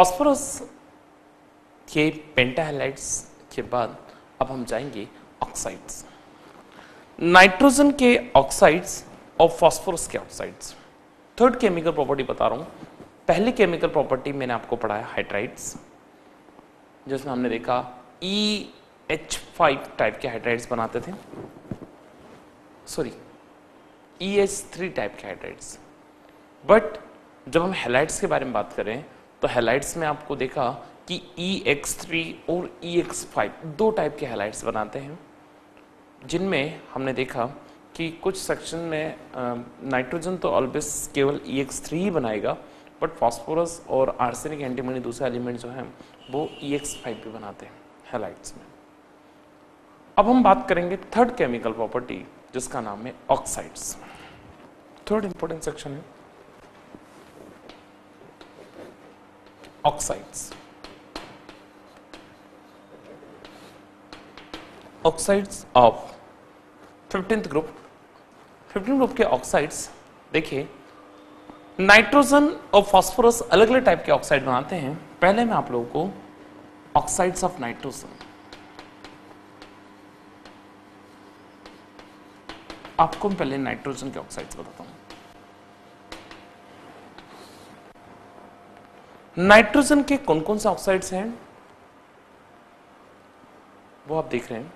Phosphorus के पेंटाहलाइड्स के बाद अब हम जाएंगे ऑक्साइड्स। नाइट्रोजन के ऑक्साइड्स और फॉस्फोरस के ऑक्साइड्स, थर्ड केमिकल प्रॉपर्टी बता रहा हूँ। पहली केमिकल प्रॉपर्टी मैंने आपको पढ़ाया हाइड्राइड्स, जिसमें हमने देखा EH5 टाइप के हाइड्राइड्स बनाते थे, सॉरी EH3 टाइप के हाइड्राइड्स। बट जब हम हैलाइड्स के बारे में बात करें तो हैलाइड्स में आपको देखा कि EX3 और EX5 दो टाइप के हैलाइड्स बनाते हैं, जिनमें हमने देखा कि कुछ सेक्शन में नाइट्रोजन तो ऑलवेज केवल EX3 ही बनाएगा, बट फॉस्फोरस और आर्सेनिक एंटीमनी दूसरे एलिमेंट जो हैं वो EX5 भी बनाते हैं हैलाइड्स में। अब हम बात करेंगे थर्ड केमिकल प्रॉपर्टी जिसका नाम है ऑक्साइड्स। थर्ड इंपॉर्टेंट सेक्शन है oxides. Oxides of 15th group के ऑक्साइड्स देखिए, नाइट्रोजन और फॉस्फोरस अलग अलग टाइप के ऑक्साइड बनाते हैं। पहले मैं आप लोगों को ऑक्साइड्स ऑफ नाइट्रोजन, आपको पहले नाइट्रोजन के ऑक्साइड्स बताता हूं। नाइट्रोजन के कौन कौन से ऑक्साइड्स हैं वो आप देख रहे हैं।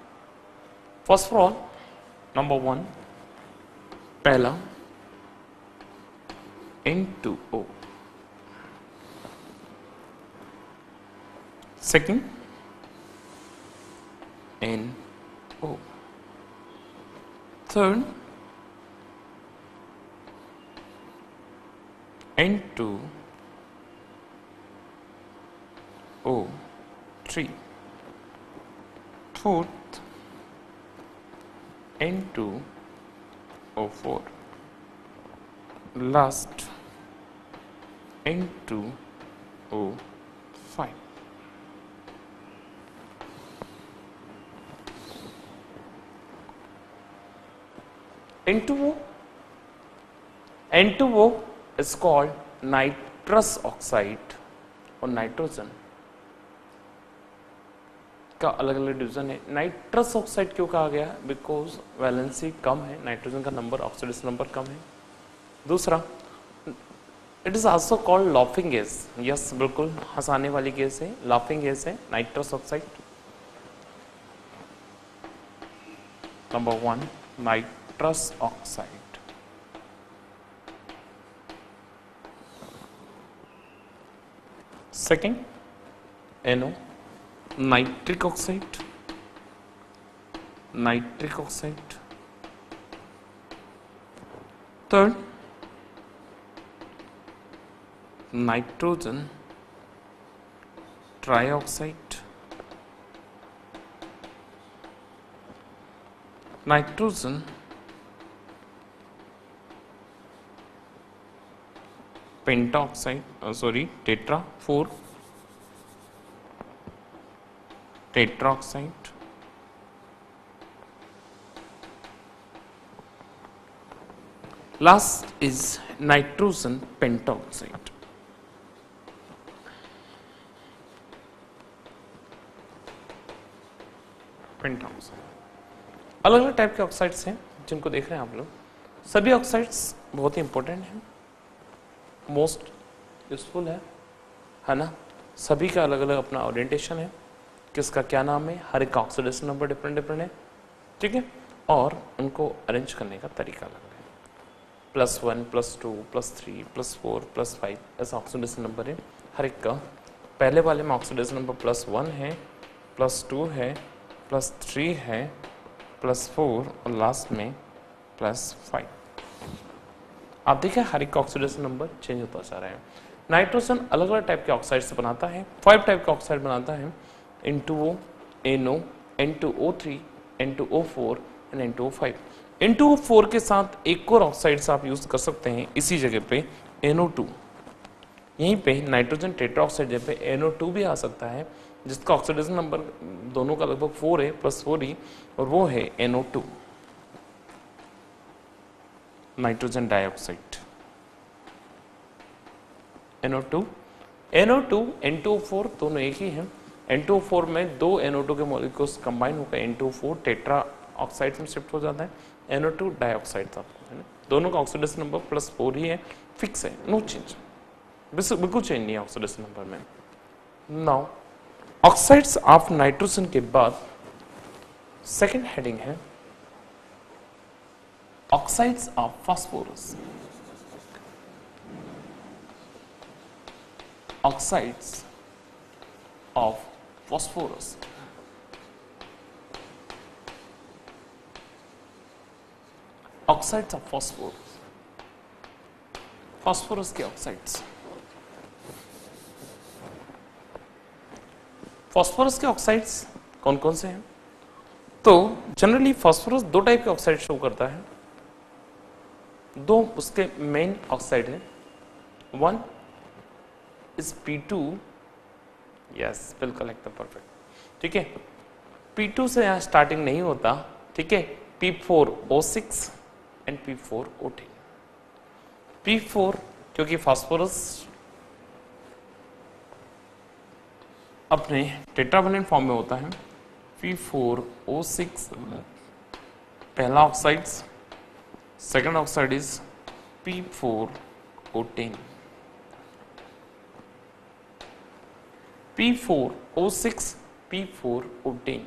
फॉस्फोरॉल नंबर 1 पहला, N2O, second NO, third N2O3, fourth N2O4, last N2O5। N2O is called nitrous oxide और नाइट्रोजन का अलग अलग डिवीजन है। नाइट्रस ऑक्साइड क्यों कहा गया? बिकॉज वैलेंसी कम है, नाइट्रोजन का नंबर, ऑक्सीडेशन नंबर कम है। दूसरा, it is also called laughing gas. Yes, बिल्कुल हंसाने वाली गैस है, लाफिंग गैस है nitrous oxide. Number 1 nitrous oxide, second NO nitric oxide, third nitrogen trioxide, nitrogen pentaoxide, sorry tetra, four tetraoxide, last is nitrogen pentaoxide. अलग अलग type के oxides हैं जिनको देख रहे हैं आप लोग। सभी ऑक्साइड्स बहुत ही इंपॉर्टेंट हैं, मोस्ट यूजफुल है ना। सभी का अलग अलग अपना ओरिएंटेशन है, किसका क्या नाम है, हर एक ऑक्सीडेशन नंबर डिफरेंट है, ठीक है, और उनको अरेंज करने का तरीका अलग है। +1 +2 +3 +4 +5 ऐसा ऑक्सीडेशन नंबर है हर एक का। पहले वाले में ऑक्सीडेशन नंबर +1 है, +2 है, +3 है, +4 और लास्ट में +5। आप देखें हर एक ऑक्सीडेशन नंबर चेंज होता जा रहा है। नाइट्रोजन अलग अलग टाइप के ऑक्साइड से बनाता है, 5 टाइप के ऑक्साइड बनाता है, N2O, NO, N2O3, N2O4 and N2O5। N2O4 के साथ एक और ऑक्साइड आप यूज कर सकते हैं इसी जगह पे, NO2। यहीं पे नाइट्रोजन टेट्राऑक्साइड जगह पे NO2 भी आ सकता है, जिसका ऑक्सीडेशन नंबर दोनों का लगभग 4 है, +4 ही, और वो है NO2 nitrogen dioxide. NO2 NO2 N2O4 दोनों एक ही हैं। N2O4 में दो NO2 के मॉलिक्यूल्स कंबाइन होकर N2O4 टेट्रा ऑक्साइड में शिफ्ट हो जाता है, NO2 डाइऑक्साइड था, है ना। दोनों का ऑक्सीडेशन नंबर +4 ही है, फिक्स है, नो चेंज, बिल्कुल चेंज नहीं है ऑक्सीडेशन नंबर में। नाउ ऑक्साइड्स ऑफ नाइट्रोजन के बाद सेकेंड हेडिंग है oxides of phosphorus. Oxides of phosphorus, oxides of phosphorus, phosphorus के ऑक्साइड्स। फॉस्फोरस के ऑक्साइड्स कौन कौन से हैं? तो जनरली फॉस्फोरस दो टाइप के ऑक्साइड शो करता है, दो उसके मेन ऑक्साइड है। वन इज P2, यस बिल्कुल एकदम परफेक्ट, ठीक है। P2 से यहाँ स्टार्टिंग नहीं होता, ठीक है। P4O6 and P4O10। P4 क्योंकि फॉस्फोरस अपने टेट्रावेलेंट फॉर्म में होता है, P4O6 पहला oxide, second oxide is P4O10। P4O6, P4O10.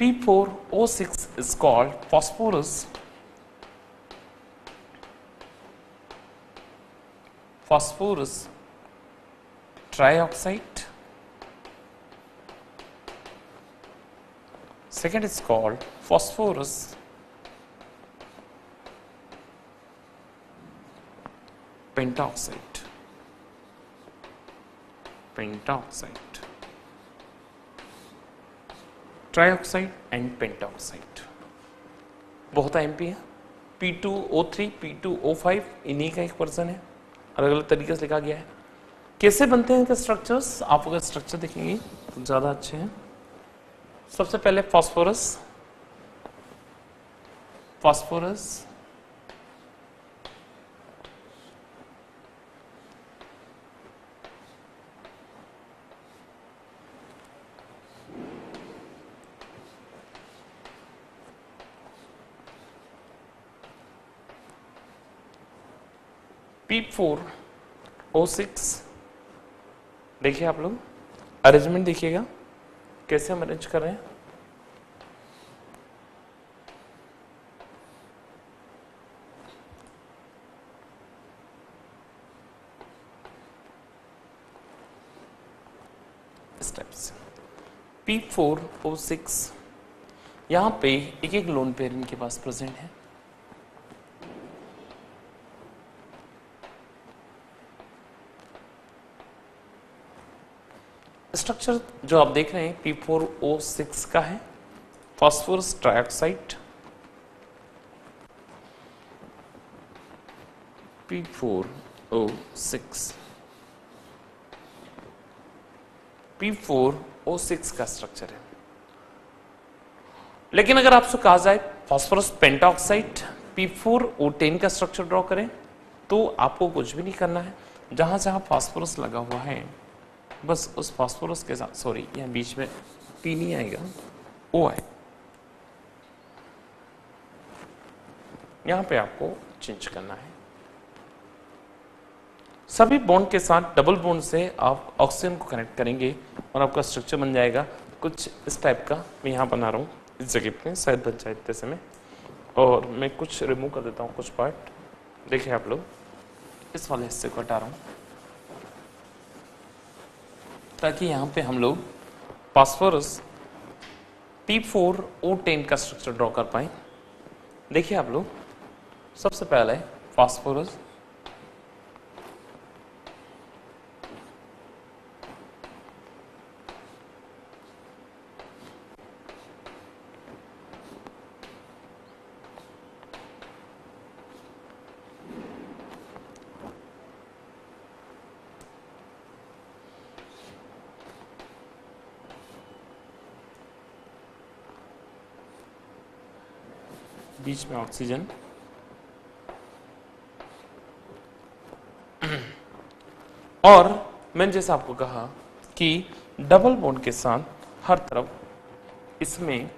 P4O6 is called phosphorus. Phosphorus trioxide. Second is called phosphorus pentaoxide. Pentaoxide, trioxide and pentaoxide, बहुत MP है। P2O3, P2O5 इन्हीं का एक वर्जन है, अलग अलग तरीके से लिखा गया है। कैसे बनते हैं इनके स्ट्रक्चर्स? आप अगर स्ट्रक्चर देखेंगे तो ज़्यादा अच्छे हैं। सबसे पहले फॉस्फोरस, फॉस्फोरस P4O6, देखिए आप लोग अरेंजमेंट देखिएगा कैसे हम अरेंज कर रहे हैं। स्टेप्स P4O6 यहां पे एक एक लोन पेयर इनके पास प्रेजेंट है। स्ट्रक्चर जो आप देख रहे हैं P4O6 का है, फॉस्फोरस ट्राइऑक्साइड, P4O6। P4O6 का स्ट्रक्चर है। लेकिन अगर आपसे कहा जाए फॉस्फोरस पेंटाऑक्साइड P4O10 का स्ट्रक्चर ड्रॉ करें तो आपको कुछ भी नहीं करना है, जहां जहां फॉस्फोरस लगा हुआ है बस उस फॉस्फोरस के साथ, सॉरी यहाँ बीच में P नहीं आएगा, O आए, यहाँ पे आपको चेंज करना है। सभी बॉन्ड के साथ डबल बॉन्ड से आप ऑक्सीजन को कनेक्ट करेंगे और आपका स्ट्रक्चर बन जाएगा कुछ इस टाइप का। मैं यहाँ बना रहा हूँ इस जगह पे, शायद बन जाए इतने समय, और मैं कुछ रिमूव कर देता हूँ, कुछ पार्ट। देखिए आप लोग इस वाले हिस्से को हटा रहा हूँ ताकि यहाँ पे हम लोग फॉस्फोरस P4O10 का स्ट्रक्चर ड्रॉ कर पाए। देखिए आप लोग सबसे पहले फॉस्फोरस बीच में ऑक्सीजन, और मैंने जैसा आपको कहा कि डबल बॉन्ड के साथ हर तरफ इसमें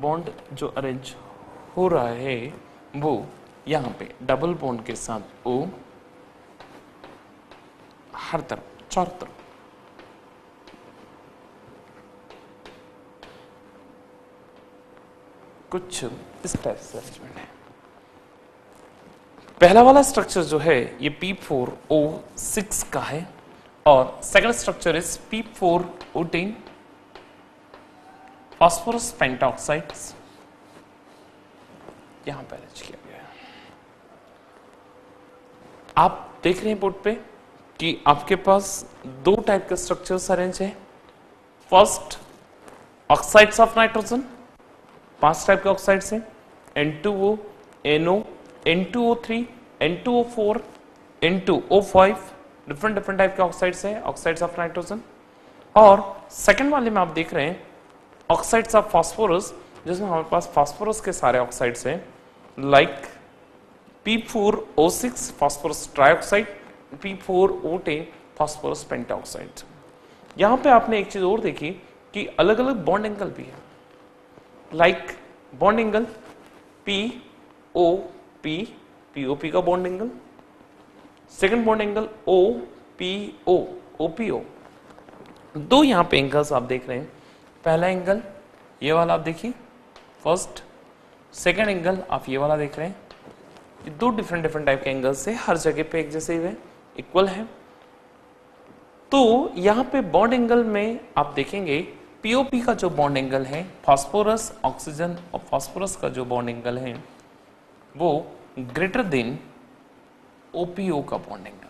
बॉन्ड जो अरेंज हो रहा है वो यहाँ पे डबल बॉन्ड के साथ वो हर तरफ चारों तरफ कुछ इस टाइप से अरेंजमेंट है। पहला वाला स्ट्रक्चर जो है ये P4O6 का है और second structure is P4O10 phosphorus pentaoxide यहां पर अरेंज किया गया है। आप देख रहे हैं बोर्ड पे कि आपके पास दो टाइप के स्ट्रक्चर्स अरेंज है। First oxides of nitrogen 5 type के ऑक्साइड्स हैं N2O, NO, N2O3, N2O4, N2O5 different type के ऑक्साइड्स हैं ऑक्साइड्स ऑफ नाइट्रोजन। और सेकंड वाले में आप देख रहे हैं ऑक्साइड्स ऑफ फास्फोरस जिसमें हमारे पास फास्फोरस के सारे ऑक्साइड्स हैं like P4O6 phosphorus trioxide, P4O10 phosphorus pentaoxide. यहाँ पे आपने एक चीज और देखी कि अलग अलग बॉन्ड एंगल भी है लाइक बॉन्ड एंगल POP का bond angle, second bond angle OPO, दो यहाँ पे एंगल्स आप देख रहे हैं। पहला एंगल ये वाला आप देखिए फर्स्ट, सेकंड एंगल आप ये वाला देख रहे हैं। ये दो डिफरेंट टाइप के एंगल्स से हर जगह पे एक जैसे ही इक्वल है। तो यहाँ पे बॉन्ड एंगल में आप देखेंगे पीओपी का जो बॉन्ड एंगल है फास्फोरस ऑक्सीजन और फास्फोरस का जो बॉन्ड एंगल है वो ग्रेटर देन ओपीओ का बॉन्ड एंगल,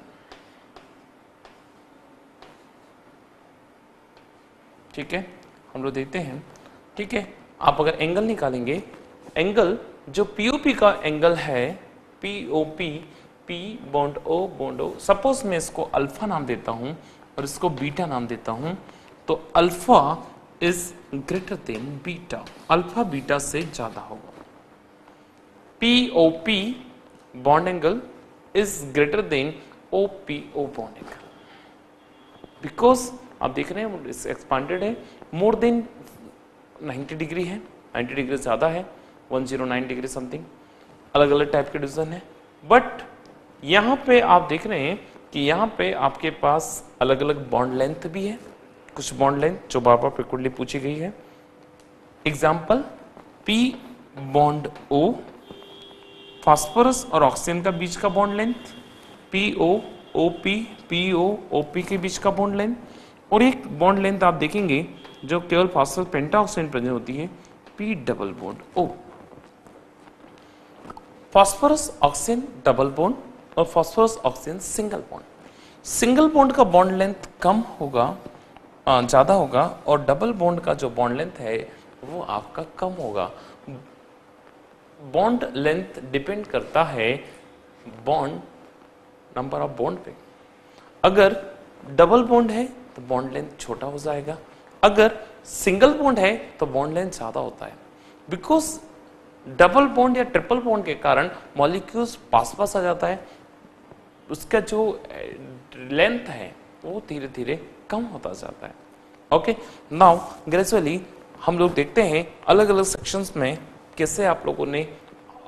ठीक है हम लोग देखते हैं। ठीक है आप अगर एंगल निकालेंगे एंगल जो पीओपी का एंगल है POP P bond O bond O, suppose मैं इसको अल्फा नाम देता हूं और इसको बीटा नाम देता हूं तो alpha is greater than beta, alpha beta से ज्यादा होगा। POP bond angle is greater than OPO bond angle because आप देख रहे हैं एक्सपांडेड है मोर देन 90 डिग्री है, 90 डिग्री ज्यादा है 109 डिग्री समथिंग, अलग अलग टाइप के डिवीजन है। बट यहाँ पे आप देख रहे हैं कि यहाँ पे आपके पास अलग अलग बॉन्ड लेंथ भी है, कुछ बॉन्ड लेंथ जो बार बार फ्रीक्वेंटली पूछी गई है। Example P bond O phosphorus और ऑक्सीजन का बीच का bond length PO OP PO OP के बीच का बॉन्ड लेंथ और एक बॉन्ड लेंथ आप देखेंगे जो केवल फास्फोरस पेंटाऑक्साइड प्रेजेंट होती है P double bond O। Phosphorus oxygen double bond और phosphorus oxygen single bond, single bond का बॉन्ड लेंथ कम होगा ज़्यादा होगा और डबल बॉन्ड का जो बॉन्ड लेंथ है वो आपका कम होगा। बॉन्ड लेंथ डिपेंड करता है बॉन्ड नंबर ऑफ बॉन्ड पे। अगर डबल बॉन्ड है तो बॉन्ड लेंथ छोटा हो जाएगा, अगर सिंगल बॉन्ड है तो बॉन्ड लेंथ ज़्यादा होता है बिकॉज डबल बॉन्ड या ट्रिपल बॉन्ड के कारण मॉलिक्यूल्स पास पास आ जाता है, उसका जो लेंथ है वो धीरे धीरे कम होता जाता है। ओके नाउ ग्रेजुअली हम लोग देखते हैं अलग अलग सेक्शंस में कैसे आप लोगों ने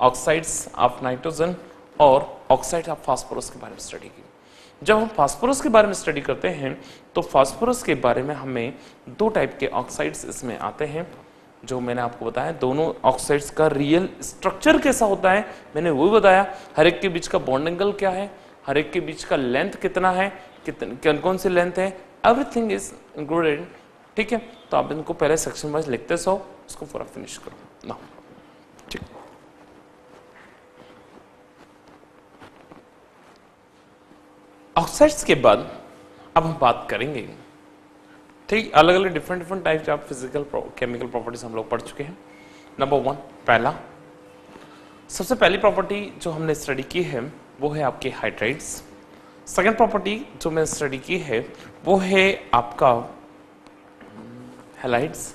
ऑक्साइड्स ऑफ नाइट्रोजन और ऑक्साइड ऑफ फास्फोरस के बारे में स्टडी की। जब हम फास्फोरस के बारे में स्टडी करते हैं तो फास्फोरस के बारे में हमें दो टाइप के ऑक्साइड्स इसमें आते हैं जो मैंने आपको बताया। दोनों ऑक्साइड्स का रियल स्ट्रक्चर कैसा होता है मैंने वो बताया, हर एक के बीच का बॉन्ड एंगल क्या है, हर एक के बीच का लेंथ कितना है, कौन कौन सी लेंथ है, एवरीथिंग इज इंक्लूडेड, ठीक है। तो आप इनको पहले सेक्शन वाइज लिखते सो उसको पूरा फिनिश करो ना, ठीक। ऑक्साइड्स के बाद अब हम बात करेंगे, ठीक, अलग अलग different types of physical chemical properties हम लोग पढ़ चुके हैं। नंबर वन, पहला सबसे पहली प्रॉपर्टी जो हमने स्टडी की है वो है आपके हाइड्राइड्स। सेकेंड प्रॉपर्टी जो मैंने स्टडी की है वो है आपका हैलाइड्स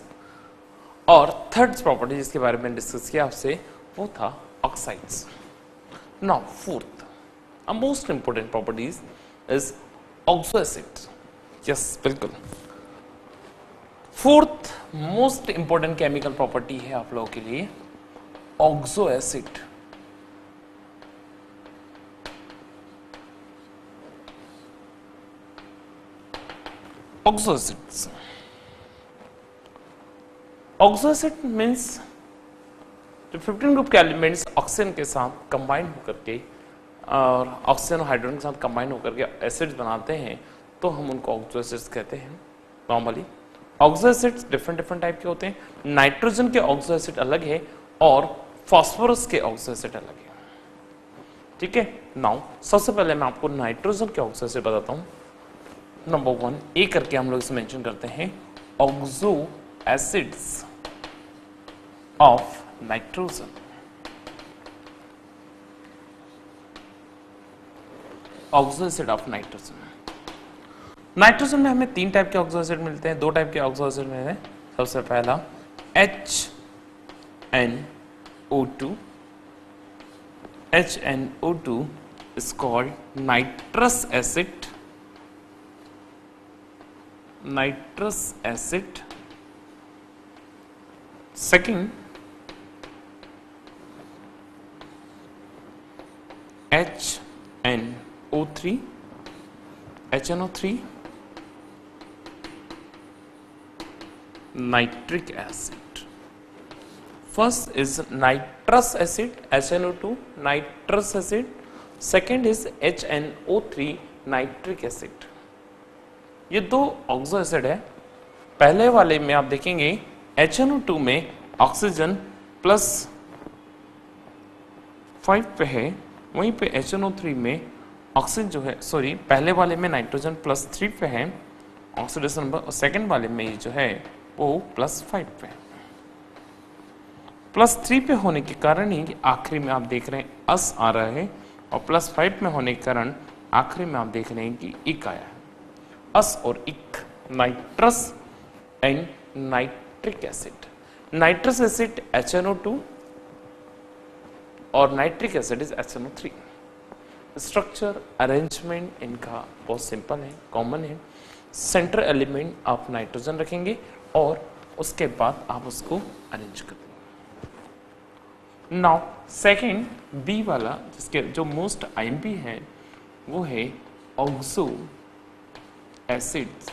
और थर्ड प्रॉपर्टी जिसके बारे में डिस्कस किया आपसे वो था oxides. Now fourth most important properties is oxo acid. Yes बिल्कुल। Fourth most important chemical property है आप लोगों के लिए oxo acid. Oxo acids, oxo acid means जो 15 ग्रुप के एलिमेंट्स ऑक्सीजन के साथ कंबाइन होकर के और ऑक्सीजन और हाइड्रोजन के साथ कंबाइन होकर के एसिड्स बनाते हैं तो हम उनको ऑक्सो एसिड्स कहते हैं। Normally oxo acids different different type के होते हैं। नाइट्रोजन के ऑक्सो एसिड अलग है और फास्फोरस के ऑक्सो एसिड अलग है। ठीक है, नाउ सबसे पहले मैं आपको नाइट्रोजन के ऑक्सो एसिड बताता हूं। नंबर वन ए करके हम लोग इसे मेंशन करते हैं oxo acids of nitrogen. Oxo acid of nitrogen. Nitrogen में हमें तीन टाइप के ऑक्सो एसिड मिलते हैं, दो टाइप के ऑक्सो एसिड मिलते हैं। सबसे पहला HNO2, HNO2 is called nitrous acid, nitrous acid. Second, HNO3, HNO3, nitric acid. First is nitrous acid, HNO2, nitrous acid. Second is HNO3, nitric acid. ये दो ऑक्सो एसिड है। पहले वाले में आप देखेंगे HNO2 में ऑक्सीजन +5 पे है, वहीं पे HNO3 में ऑक्सीजन जो है, सॉरी पहले वाले में नाइट्रोजन +3 पे है ऑक्सीडेशन नंबर, और सेकेंड वाले में ये जो है वो +5 पे है। +3 पे होने के कारण ही आखिरी में आप देख रहे हैं अस आ रहा है, और +5 में होने के कारण आखिरी में आप देख रहे हैं कि इक आया है। अस और इक, nitrous and nitric acid. Nitrous acid HNO2 और nitric acid is HNO3। Structure arrangement इनका बहुत सिंपल है, कॉमन है। सेंटर एलिमेंट आप नाइट्रोजन रखेंगे और उसके बाद आप उसको अरेंज करेंगे। नाउ सेकेंड बी वाला जिसके जो मोस्ट आईएमपी है वो है oxo acids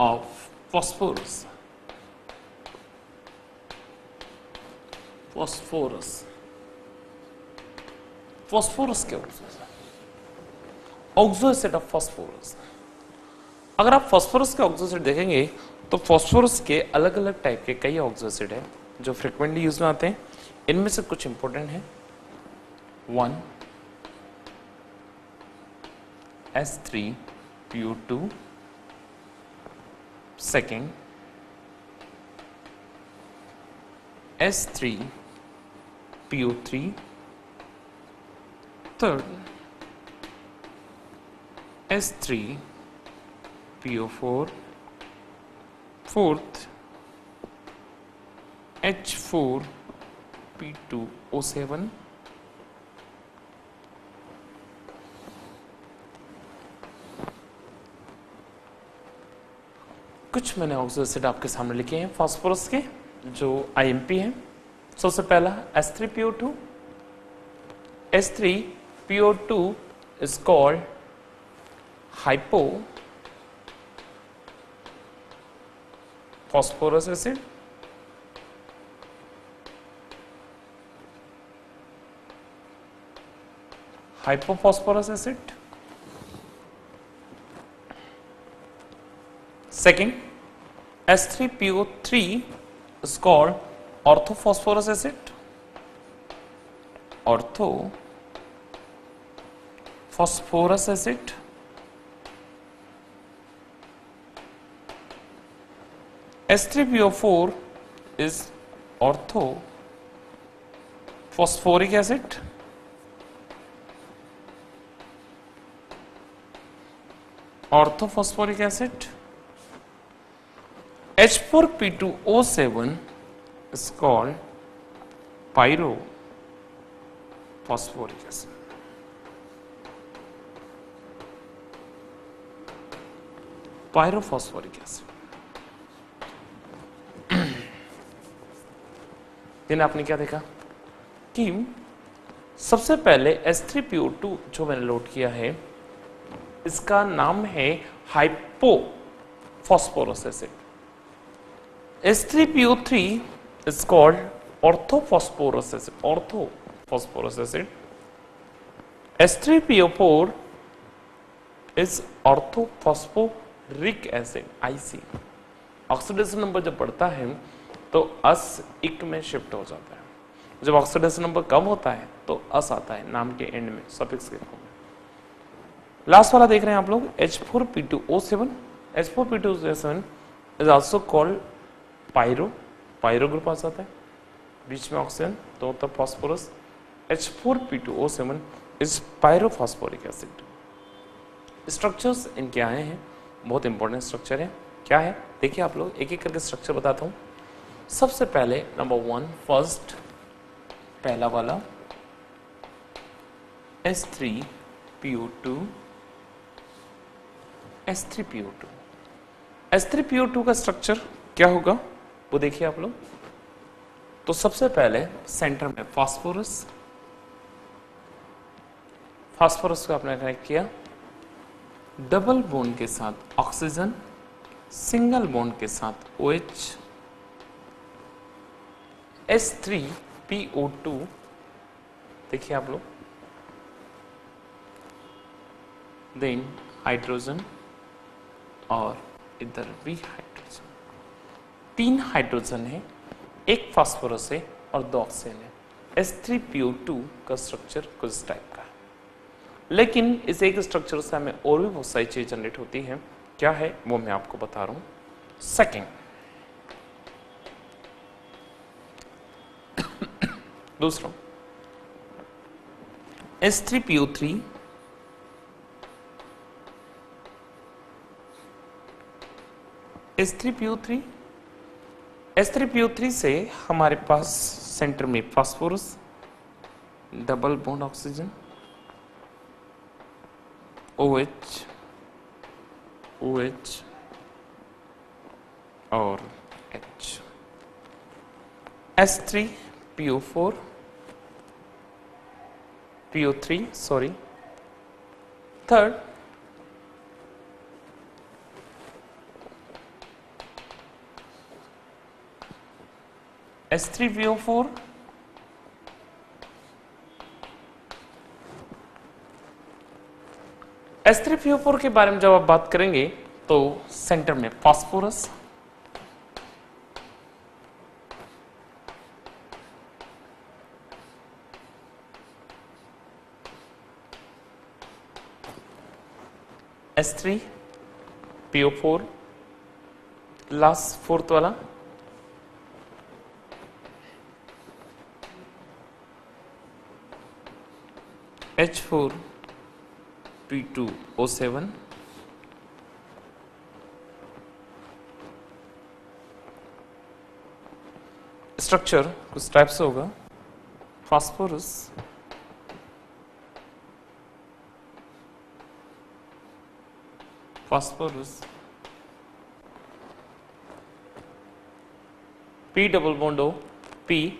of phosphorus. Phosphorus के ऑक्सो एसिड ऑफ फॉस्फोरस। अगर आप फॉस्फोरस के ऑक्सो एसिड देखेंगे तो फॉस्फोरस के अलग अलग टाइप के कई ऑक्सो एसिड है जो फ्रिक्वेंटली यूज में आते हैं। इनमें से कुछ इंपॉर्टेंट है 1 S3PO2, second S3PO3, third S3PO4, fourth H4P2O7, कुछ मैंने ऑक्सो एसिड आपके सामने लिखे हैं फास्फोरस के जो आईएमपी हैं। सबसे पहला S3PO2, S3PO2 is called hypo phosphorous acid. Hypophosphorous acid. Second, S3PO3 is called orthophosphorus acid, S3PO4 is orthophosphoric acid, orthophosphoric acid. H4P2O7 is called pyrophosphoric acid। pyrophosphoric acid। Then आपने क्या देखा कि सबसे पहले H3PO2 जो मैंने लोड किया है इसका नाम है hypophosphorous acid. H3PO3 is called orthophosphorous acid, orthophosphorous acid. H3PO4 is orthophosphoric acid, IC। Oxidation number जब बढ़ता है तो अस-इक में शिफ्ट हो जाता है, जब ऑक्सीडेशन नंबर कम होता है तो अस आता है नाम के एंड में, सफिक्स के फॉर्म में। लास्ट वाला देख रहे हैं आप लोग H4P2O7। H4P2O7 is also called pyro group आ जाता है, बीच में ऑक्सीजन तो होता है phosphorus. H4P2O7 is pyrophosphoric acid. Structures इनके आए हैं, बहुत इंपॉर्टेंट स्ट्रक्चर है। क्या है देखिए आप लोग, एक एक करके स्ट्रक्चर बताता हूँ। सबसे पहले नंबर 1 फर्स्ट पहला वाला S3PO2 का स्ट्रक्चर क्या होगा वो देखिए आप लोग। तो सबसे पहले सेंटर में फास्फोरस को आपने कनेक्ट किया, डबल बॉन्ड के साथ ऑक्सीजन, सिंगल बॉन्ड के साथ OH। S3PO2 देखिए आप लोग, देन हाइड्रोजन और इधर भी हाइड्रोजन, 3 हाइड्रोजन है, 1 फास्फोरस है और 2 ऑक्सीजन है। S3PO2 का स्ट्रक्चर कुछ टाइप का है, लेकिन इस एक स्ट्रक्चर से हमें और भी बहुत सारी चीजें जनरेट होती हैं। क्या है वो मैं आपको बता रहा हूँ। दूसरा S3PO3 S3PO3 से हमारे पास सेंटर में phosphorus, double bond oxygen, OH और H। थर्ड S3PO4 S3PO4 के बारे में जब आप बात करेंगे तो सेंटर में फास्फोरस, S3PO4, लास्ट फोर्थ वाला H4P2O7, स्ट्रक्चर कुछ टाइप से होगा, phosphorus, P double bond O, OH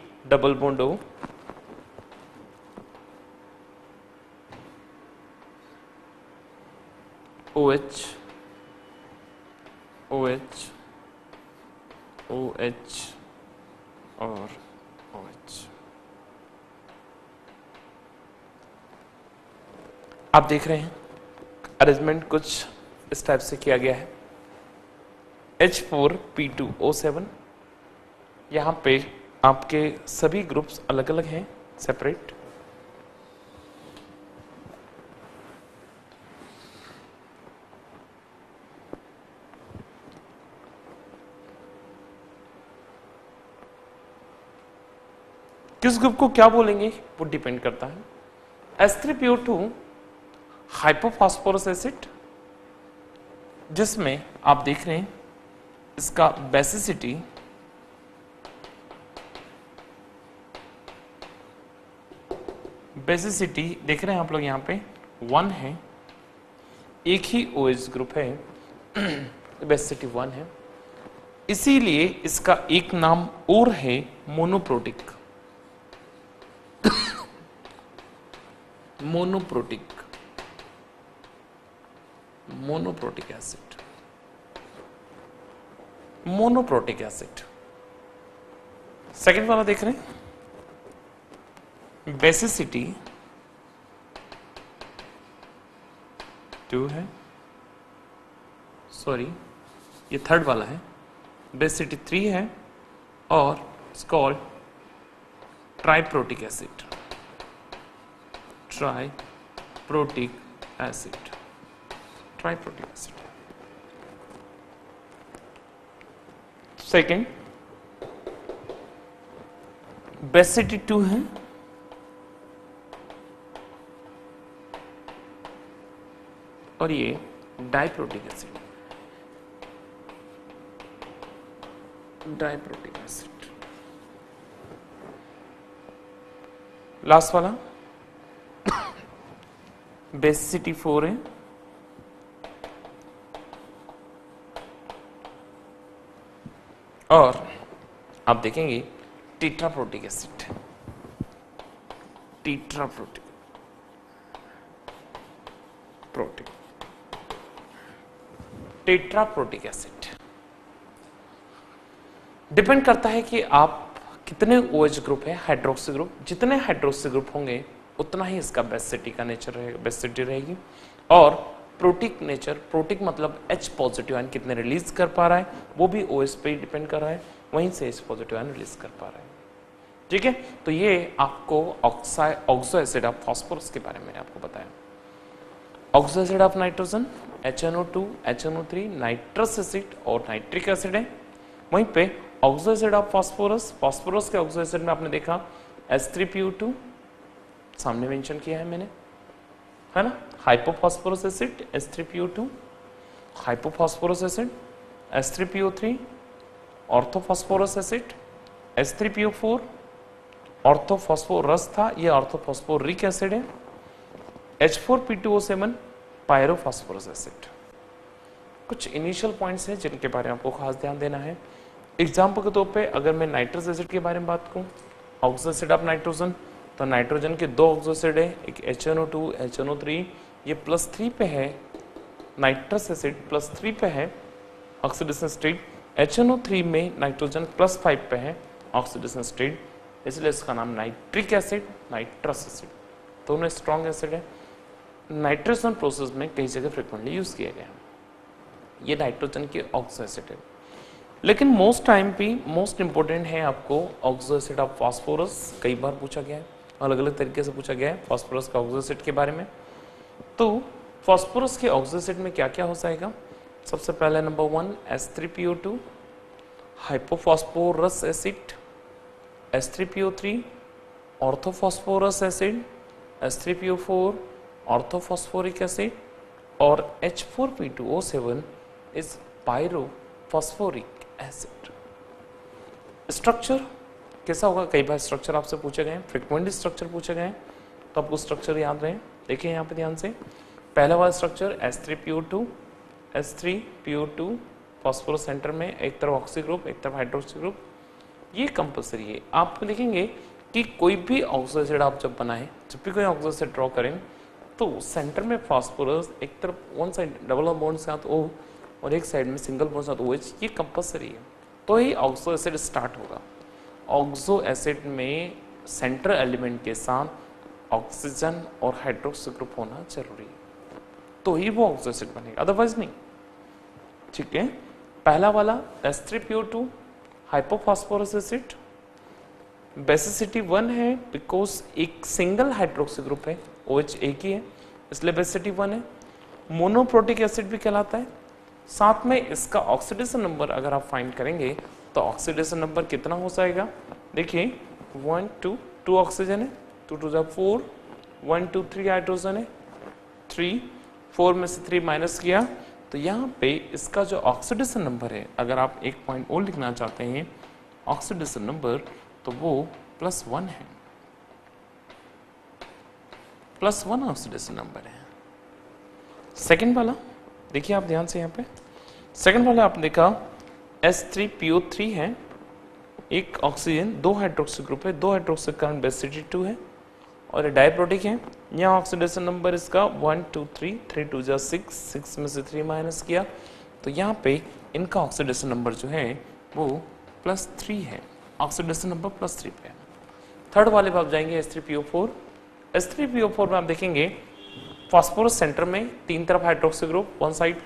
और OH। आप देख रहे हैं अरेंजमेंट कुछ इस टाइप से किया गया है। H4P2O7 यहाँ पे आपके सभी ग्रुप्स अलग अलग हैं, सेपरेट। किस ग्रुप को क्या बोलेंगे वो डिपेंड करता है। S3PO2 हाइपोफॉस्फोरस एसिड, जिसमें आप देख रहे हैं इसका बेसिसिटी देख रहे हैं आप लोग यहाँ पे 1 है, एक ही OH ग्रुप है बेस्ट सिटी 1 है, इसीलिए इसका एक नाम और है monoprotic. Monoprotic monoprotic acid, monoprotic acid. Second वाला देख रहे हैं, बेसिसिटी 2 है, सॉरी ये थर्ड वाला है, बेसिसिटी 3 है और it's called triprotic acid, triprotic acid, triprotic acid. Second basicity 2 है, और ये diprotic acid, diprotic acid. Last वाला बेसिसिटी 4 है, और आप देखेंगे tetraprotic acid, tetraprotic protic tetraprotic acid. Depend करता है कि आप कितने OH ग्रुप है, हाइड्रोक्सी ग्रुप, जितने हाइड्रोक्सी ग्रुप होंगे उतना ही इसका बेसिसिटी का नेचर रहेगा, बेसिसिटी रहेगी। और प्रोटिक नेचर, प्रोटिक मतलब H पॉजिटिव आयन कितने रिलीज कर पा रहा है, वो भी OH पे डिपेंड कर रहा है, वहीं से H पॉजिटिव आयन रिलीज कर पा रहा है। ठीक है, तो ये आपको ऑक्सो एसिड ऑफ फॉस्फोरस के बारे में आपको बताया। Oxo acid of nitrogen HNO2, HNO3 nitrous acid और नाइट्रिक एसिड है। वहीं पे oxo acid of phosphorus, phosphorus के ऑक्सो एसिड में आपने देखा S3PO2 सामने मेंशन किया है मैंने, है ना, hypophosphorous acid S3PO2, hypophosphorous acid S3PO3, orthophosphorous acid S3PO4, orthophosphorous था ये ऑर्थोफॉस्फोरिक एसिड है, H4P2O7 पायरोफॉस्फोरस एसिड। कुछ इनिशियल पॉइंट्स हैं जिनके बारे में आपको खास ध्यान देना है। एग्जाम्पल के तौर पे अगर मैं नाइट्रस एसिड के बारे में बात करूं, ऑक्सो एसिड ऑफ नाइट्रोजन, तो नाइट्रोजन के दो ऑक्सो एसिड है, एक HNO2, HNO3, ये +3 पे है, नाइट्रस एसिड +3 पे है ऑक्सीडेशन स्टेट, HNO3 में नाइट्रोजन +5 पे है ऑक्सीडेशन स्टेट, इसलिए इसका नाम नाइट्रिक एसिड, नाइट्रस एसिड, दोनों स्ट्रॉन्ग एसिड है। नाइट्रेशन प्रोसेस में कई जगह फ्रिक्वेंटली यूज किया गया है। ये नाइट्रोजन के ऑक्सो एसिड है, लेकिन मोस्ट टाइम भी मोस्ट इंपॉर्टेंट है आपको ऑक्सो एसिड ऑफ फास्फोरस। कई बार पूछा गया है, अलग अलग तरीके से पूछा गया है फास्फोरस का ऑक्सो एसिड के बारे में। तो फास्फोरस के ऑक्सो एसिड में क्या क्या हो जाएगा? सबसे पहले number 1 S3PO2, hypophosphorous acid S3PO3, orthophosphorous acid S3PO4, orthophosphoric acid, और H4P2O7 is pyrophosphoric acid. Structure कैसा होगा? कई बार स्ट्रक्चर आपसे पूछे गए हैं, फ्रिक्वेंटली स्ट्रक्चर पूछे गए हैं, तो आपको स्ट्रक्चर याद रहे। देखिए यहाँ पे ध्यान से, पहला वाला स्ट्रक्चर S3PO2, फॉस्फोरस सेंटर में, एक तरफ ऑक्सी ग्रुप एक तरफ हाइड्रोक्सी ग्रुप, ये कंपल्सरी है। आप देखेंगे कि कोई भी ऑक्सो एसिड आप जब बनाएं, जब भी कोई ऑक्सो एसिड ड्रॉ करें, तो सेंटर में फास्फोरस, एक तरफ वन साइड डबल बॉन्ड के साथ O और एक साइड में सिंगल बॉन्ड के साथ OH, ये कंपल्सरी है, तो ही ऑक्सो एसिड स्टार्ट होगा। ऑक्सो एसिड में सेंट्रल एलिमेंट के साथ ऑक्सीजन और हाइड्रोक्सी ग्रुप होना जरूरी है, तो ही वो ऑक्सो एसिड बनेगा, अदरवाइज नहीं। ठीक है, पहला वाला S3PO2 हाइपोफॉस्फोरस एसिड, बेसिसिटी 1 है बिकॉज एक सिंगल हाइड्रोक्सी ग्रुप है, OH एक ही है, इसलिए बेसिसिटी 1 है। मोनोप्रोटिक एसिड भी कहलाता है। साथ में इसका ऑक्सीडेशन नंबर अगर आप फाइंड करेंगे तो ऑक्सीडेशन नंबर कितना हो जाएगा? देखिए 1, 2, 2 ऑक्सीजन है, 2 to the 4, 1, 2, 3 हाइड्रोजन है, 3, 4 में से 3 माइनस किया तो यहाँ पे इसका जो ऑक्सीडेशन नंबर है, अगर आप एक पॉइंट और लिखना चाहते हैं ऑक्सीडेशन नंबर, तो वो +1 है, +1 ऑक्सीडेशन नंबर है। सेकेंड वाला देखिए आप ध्यान से, यहाँ पे सेकंड वाला आपने कहा S3PO3 है, एक ऑक्सीजन, दो हाइड्रोक्सी ग्रुप है, दो हाइड्रोक्सी कार्बन बेस C2 है और ये डायप्रोटिक है। यहाँ ऑक्सीडेशन नंबर इसका 1 2 3 3 2 6, 6 में से 3 माइनस किया तो यहाँ पे इनका ऑक्सीडेशन नंबर जो है वो +3 है, ऑक्सीडेशन नंबर +3 पे है। थर्ड वाले पे आप जाएंगे S3PO4। S3PO4 में आप देखेंगे फास्फोरस सेंटर में, तीन तरफ hydroxy group one side,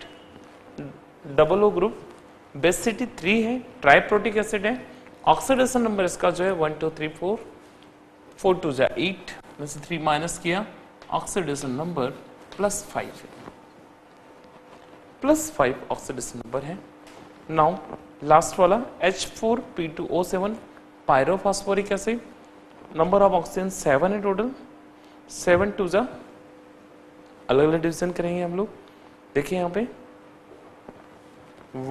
double O group, base C3 है, ट्राइप्रोटिक एसिड है, ऑक्सीडेशन नंबर इसका जो है 1 2 3 4, 4 2 8 में से 3 माइनस किया, ऑक्सीडेशन नंबर +5 है, +5 ऑक्सीडेशन नंबर है। नाउ लास्ट वाला H4P2O7 pyrophosphoric acid, number of oxygen 7 है टोटल, 7 2, अलग अलग डिवीजन करेंगे हम लोग। देखिए यहाँ पे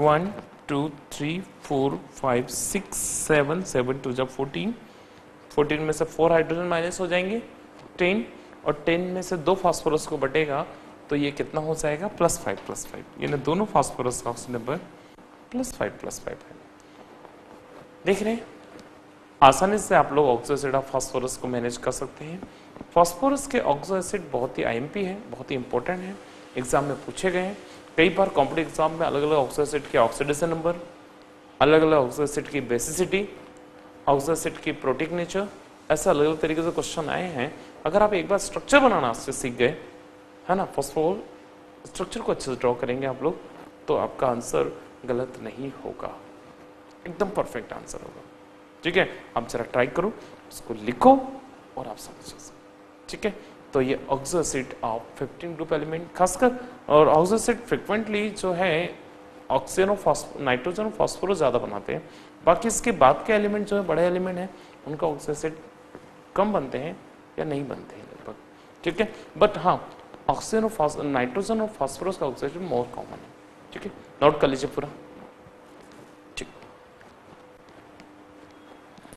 1 2 3 4 5 6 7, 7 2 14, 14 में से 4 हाइड्रोजन माइनस हो जाएंगे 10, और 10 में से 2 फास्फोरस को बटेगा तो ये कितना हो जाएगा +5 +5, यानी दोनों फास्फोरस का ऑक्सीजन नंबर +5 +5 है। देख रहे हैं आसानी से आप लोग ऑक्सो एसिड ऑफ फास्फोरस को मैनेज कर सकते हैं। फास्फोरस के ऑक्सो एसिड बहुत ही आईएमपी है, बहुत ही इंपॉर्टेंट है, एग्जाम में पूछे गए हैं कई बार। कॉम्पिटिटिव एग्जाम में अलग अलग ऑक्सो एसिड के ऑक्सीडेशन नंबर, अलग अलग ऑक्सो एसिड की बेसिसिटी, ऑक्सो एसिड की प्रोटिक नेचर, ऐसे अलग अलग तरीके से क्वेश्चन आए हैं। अगर आप एक बार स्ट्रक्चर बनाना अच्छे सीख गए है ना, फॉस्फोर स्ट्रक्चर को अच्छे से ड्रॉ करेंगे आप लोग तो आपका आंसर गलत नहीं होगा, एकदम परफेक्ट आंसर होगा। ठीक है, आप जरा ट्राई करो, इसको लिखो और आप समझ। ठीक है, तो ये oxo acid of 15 group element खासकर, और ऑक्सो एसिड फ्रिक्वेंटली जो है ऑक्सीजन और नाइट्रोजन और फॉस्फोरस ज़्यादा बनाते हैं, बाकी इसके बाद के एलिमेंट जो है बड़े एलिमेंट हैं उनका ऑक्सो एसिड कम बनते हैं या नहीं बनते हैं लगभग। ठीक है, बट हाँ ऑक्सीजन और नाइट्रोजन और फॉस्फोरस का ऑक्सो एसिड मोर कॉमन है। ठीक है, नोट कर लीजिए पूरा।